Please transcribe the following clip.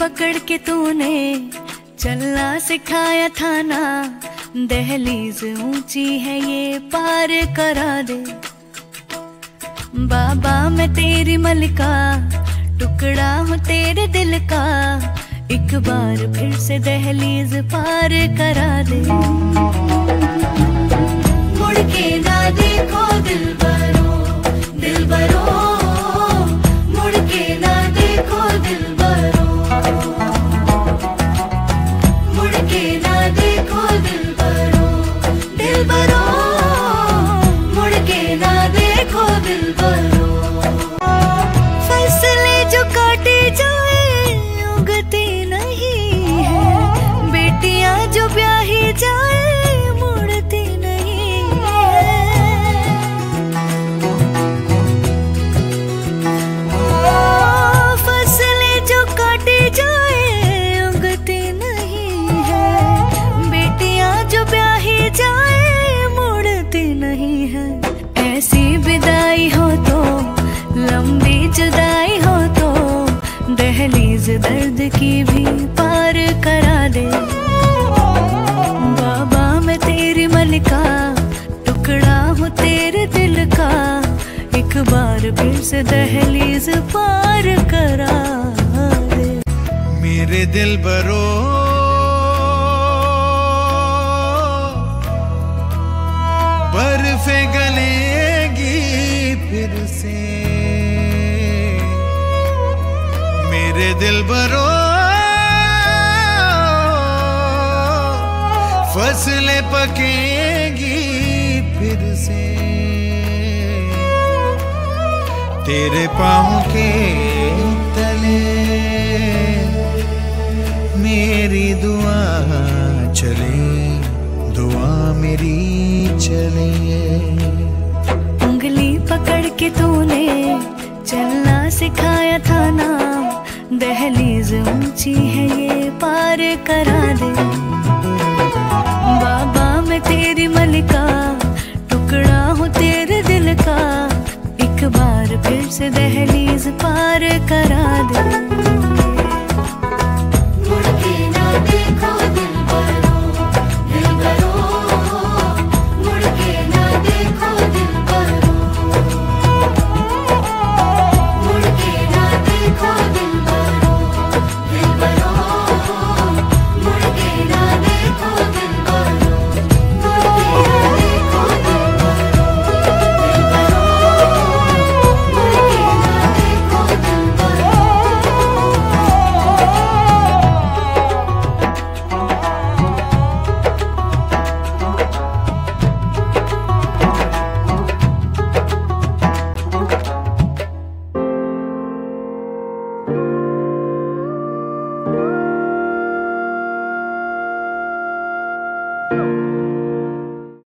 पकड़ के तूने चलना सिखाया था ना, दहलीज ऊंची है ये पार करा दे। बाबा मैं तेरी मलका, टुकड़ा हूँ तेरे दिल का, एक बार फिर से दहलीज पार करा दे। मुड़ के ना देखो दिलबरो, दिलबरो, मुड़ के ना देखो दिलबरो। दर्द की भी पार करा दे। बाबा मैं तेरी मलिका, टुकड़ा हूँ तेरे दिल का, एक बार फिर से दहलीज पार करा दे। मेरे दिलबरो, बर्फ गलेगी फिर से। मेरे दिलबरो, फसलें पकेंगी फिर से। तेरे पाँव के तले मेरी दुआ चले, दुआ मेरी चले। उंगली पकड़ के तूने चलना सिखाया था ना, दहलीज ऊंची है ये पार करा दे। बाबा मैं तेरी मलिका, टुकड़ा हूँ तेरे दिल का, एक बार फिर से दहलीज पार करा दे।